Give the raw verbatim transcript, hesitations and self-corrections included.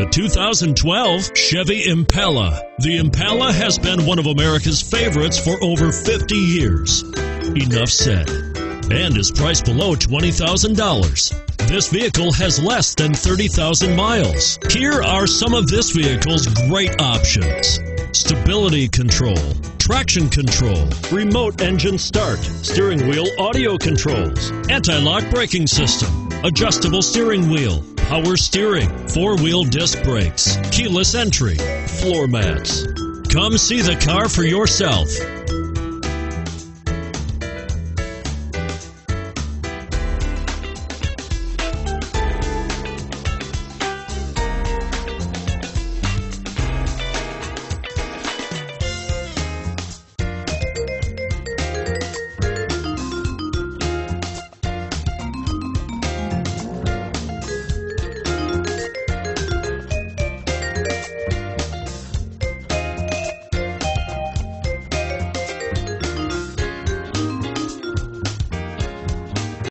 The two thousand twelve Chevy Impala. The Impala has been one of America's favorites for over fifty years. Enough said. And is priced below twenty thousand dollars. This vehicle has less than thirty thousand miles. Here are some of this vehicle's great options. Stability control, traction control, remote engine start, steering wheel audio controls, anti-lock braking system, adjustable steering wheel, power steering, four-wheel disc brakes, keyless entry, floor mats. Come see the car for yourself.